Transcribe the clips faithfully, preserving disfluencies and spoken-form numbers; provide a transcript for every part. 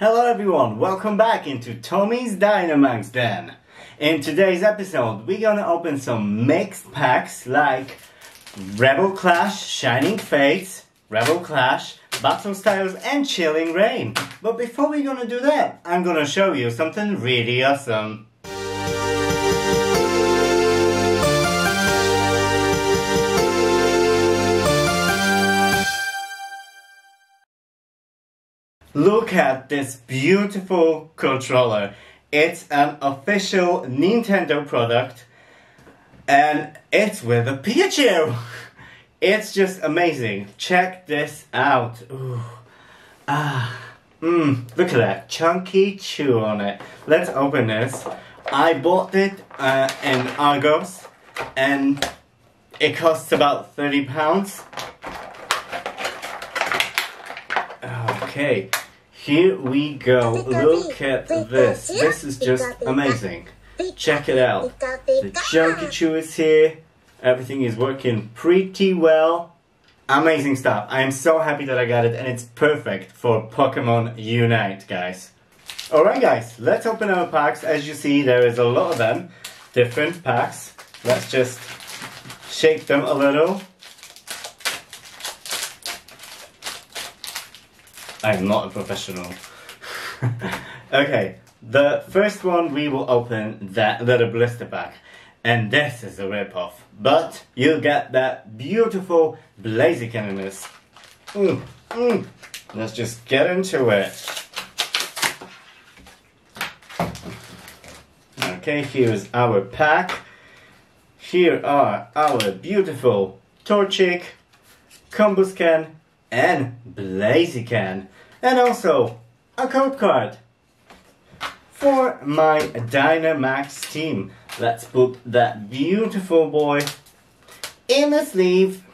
Hello everyone, welcome back into Tommy's Dynamax Den. In today's episode, we're gonna open some mixed packs like Rebel Clash, Shining Fates, Rebel Clash, Battle Styles and Chilling Reign. But before we're gonna do that, I'm gonna show you something really awesome. Look at this beautiful controller. It's an official Nintendo product and it's with a Pikachu. It's just amazing. Check this out. Ooh. Ah. Mmm. Look at that. Chunky chew on it. Let's open this. I bought it uh, in Argos and it costs about thirty pounds. Okay, here we go. Look at this. This is just amazing. Check it out. The Chunky-Choo is here. Everything is working pretty well. Amazing stuff. I am so happy that I got it and it's perfect for Pokemon Unite, guys. Alright guys, let's open our packs. As you see, there is a lot of them. Different packs. Let's just shake them a little. I'm not a professional. Okay, the first one we will open, that little blister pack. And this is a rip-off. But you get that beautiful Blaziken in this. Mm, mm. Let's just get into it. Okay, here is our pack. Here are our beautiful Torchic, Combusken, and Blaziken, and also a code card for my Dynamax team. Let's put that beautiful boy in the sleeve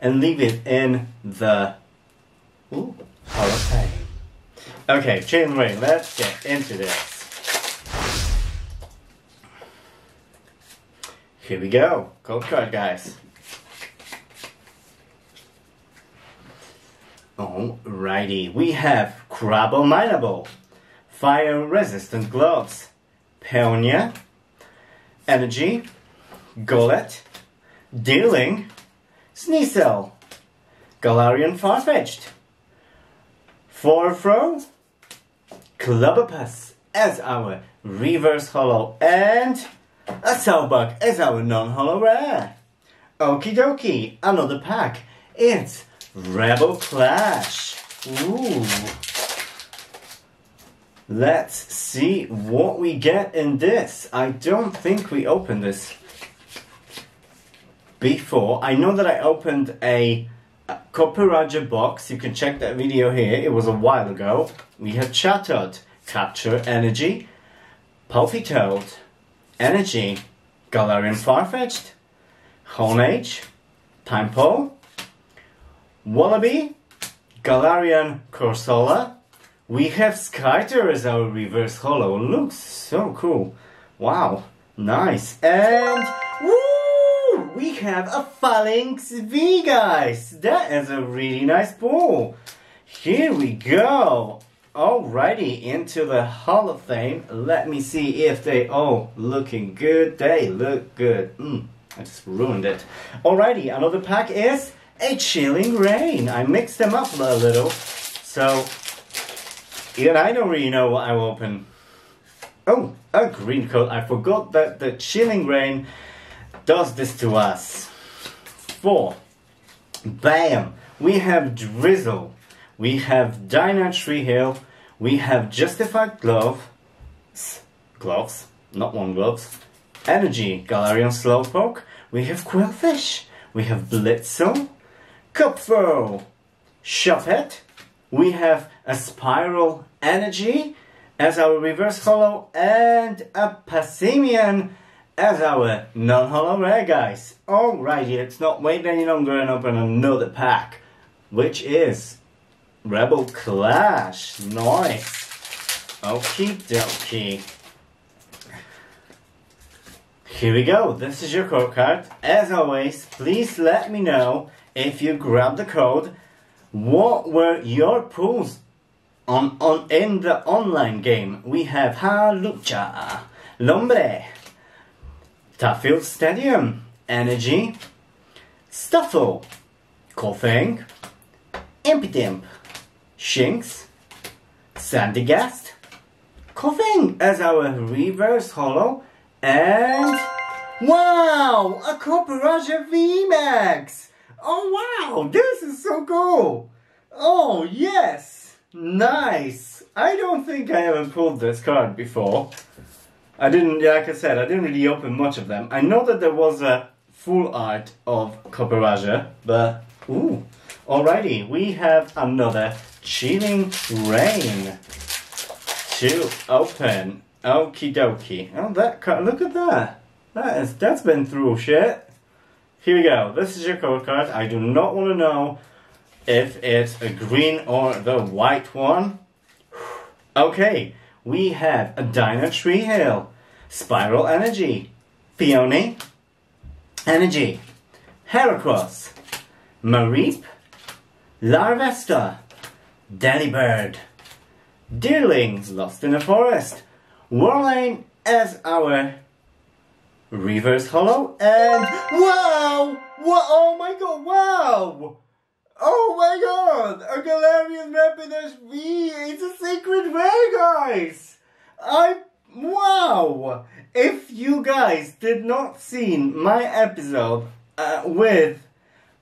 and leave it in the Ooh, Hall of Fame. Okay, Chilling Reign, let's get into this. Here we go, code card, guys. Alrighty, we have Crabominable, Fire Resistant Gloves, Peony, Energy, Golett, Deerling, Sneasel, Galarian Farfetch'd, four-throw, Clobbopus as our Reverse Holo, and a Sawsbuck as our non-holo rare. Okie dokie, another pack. It's Rebel Clash. Ooh. Let's see what we get in this. I don't think we opened this before. I know that I opened a, a Kopperaja box. You can check that video here. It was a while ago. We had Chattered, Capture Energy, Palpitoad, Energy, Galarian Farfetch'd, Honage, Timpo, Wallaby, Galarian Corsola. We have Skyter as our reverse holo. Looks so cool. Wow, nice. And woo! We have a Falinks V, guys. That is a really nice pull. Here we go. Alrighty, into the Hall of Fame. Let me see if they all looking good. They look good. Mm, I just ruined it. Alrighty, another pack is a Chilling Reign. I mixed them up a little, so even I don't really know what I will open. Oh, a green coat. I forgot that the Chilling Reign does this to us. Four. Bam! We have Drizzle. We have Dyna Tree Hill. We have Justified Gloves. Gloves. Not one gloves. Energy. Galarian Slowpoke. We have Quillfish. We have Blitzel. Kopfo, Shuppet, we have a Spiral Energy as our reverse holo and a Passimian as our non-holo rare, guys. Alrighty, let's not wait any longer and open another pack, which is Rebel Clash. Nice. Okie dokie. Here we go, this is your code card. As always, please let me know if you grab the code, what were your pulls on, on in the online game we have Halucha, Lombre, Tafield Stadium, Energy, Stuffle, Koffing, Impidimp, Shinx, Sandygast, Koffing as our reverse holo, and wow, a Corporaja V max! Oh wow, this is so cool! Oh yes, nice! I don't think I ever pulled this card before. I didn't, like I said, I didn't really open much of them. I know that there was a full art of Corporaja, but ooh. Alrighty, we have another Chilling Reign to open. Okie dokie. Oh, that card, look at that. That is, that's been through shit. Here we go. This is your code card. I do not want to know if it's a green or the white one. Okay, we have a Dyna Tree Hill, Spiral Energy, Peony, Energy, Heracross, Mareep, Larvesta, Delibird, Deerling, Lost in the Forest, Whirling as our reverse holo, and wow! Wow! Oh my god, wow! Oh my god! A Galarian Rapidash V! It's a secret rare, guys! I... wow! If you guys did not seen my episode uh, with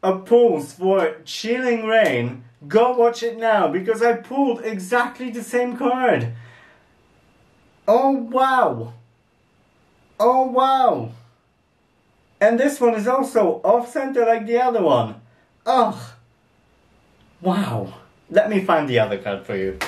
a pulls for Chilling Reign, go watch it now, because I pulled exactly the same card. Oh wow. Oh wow. And this one is also off-center like the other one. Oh. Wow. Let me find the other card for you.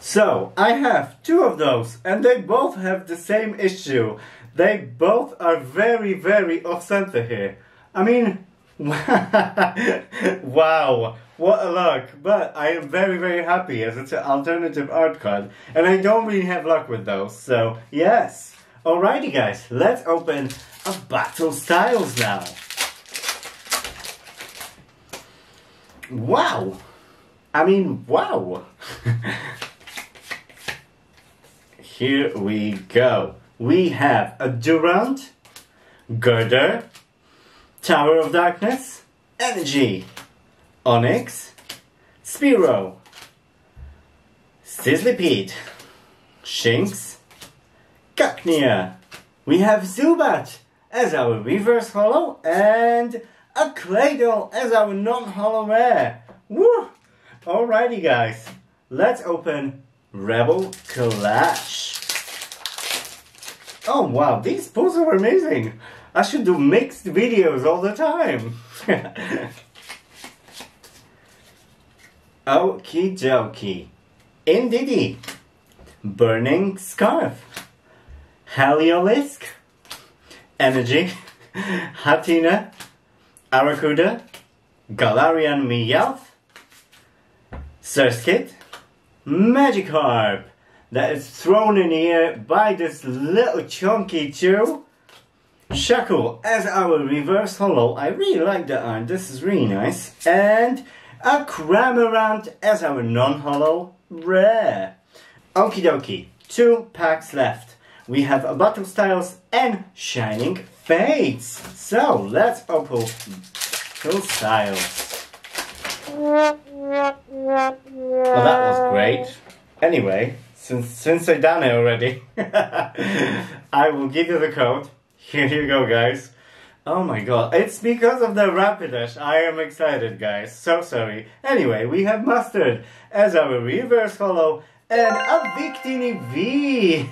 So, I have two of those, and they both have the same issue. They both are very, very off-center here. I mean, wow, what a luck. But I am very, very happy, as it's an alternative art card, and I don't really have luck with those, so yes. Alrighty guys, let's open a Battle Styles now. Wow. I mean, wow. Here we go. We have a Durant, Girder, Tower of Darkness, Energy, Onyx, Spearow, Sizzlipede, Shinx, Cacnea. We have Zubat as our reverse holo, and a Claydol as our non-holo rare. Woo! Alrighty guys, let's open Rebel Clash. Oh wow, these pulls are amazing. I should do mixed videos all the time. Okie dokie. Indeedy. Burning Scarf. Heliolisk. Energy. Hatina. Aracuda. Galarian Meowth. Surskit. Magikarp, that is thrown in here by this little chunky chew. Shackle as our reverse holo. I really like that art, this is really nice. And a Cramorant as our non-holo rare. Okie dokie, two packs left. We have a Battle Styles and Shining Fates. So let's open Battle Styles. Well, that was great. Anyway, since since I've done it already, I will give you the code. Here you go, guys. Oh my god, it's because of the Rapidash. I am excited, guys. So sorry. Anyway, we have Mustard as our reverse holo and a Victini V.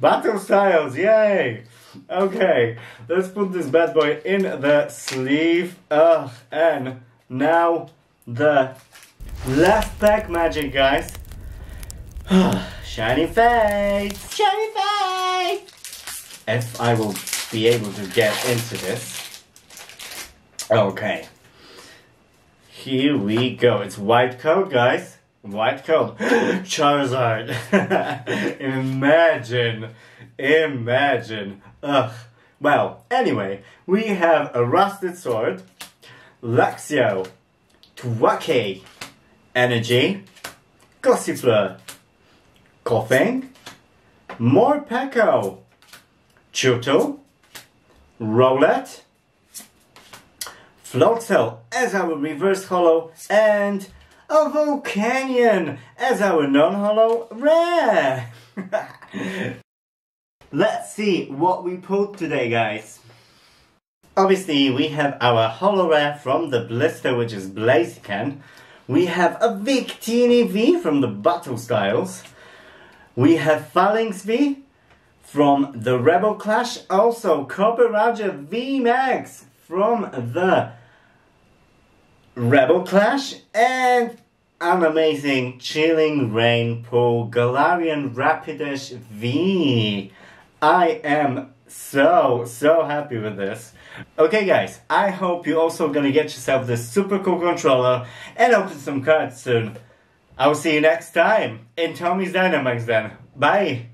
Battle Styles, yay! Okay, let's put this bad boy in the sleeve. Ugh, and now the last pack magic, guys. Shiny Fates! Shiny Fates! If I will be able to get into this. Okay. Here we go. It's white code, guys. White code. Charizard. Imagine. Imagine. Ugh. Well, anyway, we have a Rusted Sword, Luxio, Twakie, Energy, Gossifleur, Koffing, Morpeko, Chuto, Rollet, Floatzel as our reverse holo, and a Volcanion as our non-holo rare. Let's see what we pulled today, guys. Obviously, we have our holo rare from the blister, which is Blaziken. We have a Victini V from the Battle Styles. We have Falinks V from the Rebel Clash. Also, Kobbaraja V Max from the Rebel Clash. And an amazing Chilling Reign pull, Galarian Rapidash V. I am so, so happy with this. Okay guys, I hope you're also gonna get yourself this super cool controller and open some cards soon. I will see you next time in Tommy's Dynamax Den. Bye!